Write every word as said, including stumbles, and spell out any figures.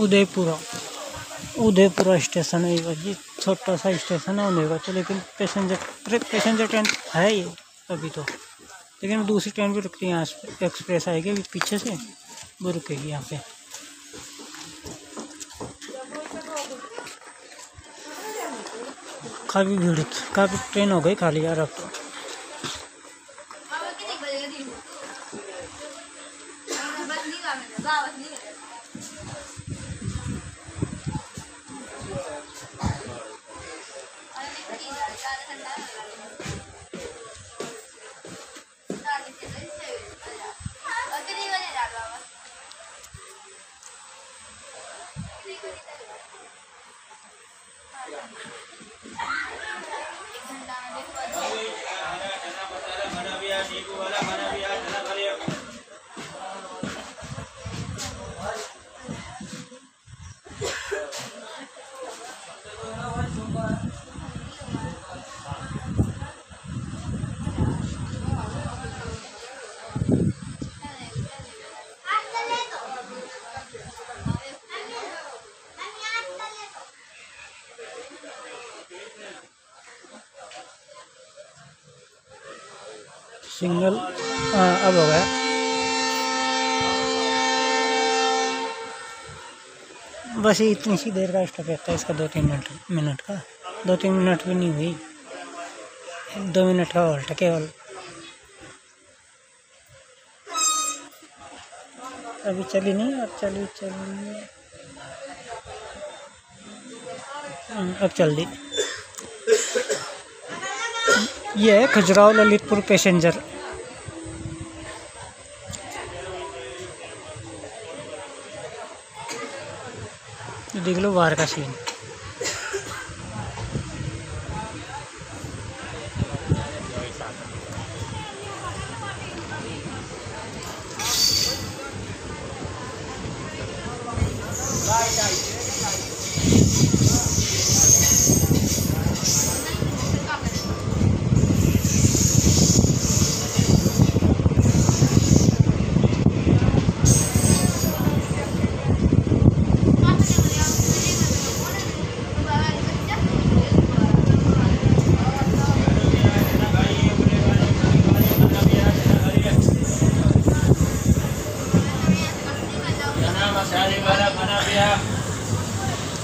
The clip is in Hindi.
उदयपुर उदयपुर स्टेशन है। ये छोटा सा स्टेशन है उदयपुर तो, लेकिन पैसेंजर पैसेंजर ट्रेन है ये अभी तो, लेकिन दूसरी ट्रेन भी रुकती है। यहाँ एक्सप्रेस आएगी अभी पीछे से, वो रुकेगी यहाँ पे। काफ़ी भीड़, काफ़ी ट्रेन हो गई खाली यार अब तो। सिग्नल अब हो गया। बस ये इतनी सी देर का स्टॉप रहता है इसका, दो तीन मिनट मिनट का दो तीन मिनट भी नहीं हुई, दो मिनट का हॉल्ट है केवल। अभी चली नहीं, अब चली चली अब चल दी। ये है खजुराहो ललितपुर पैसेंजर। देख लो बाहर का सीन,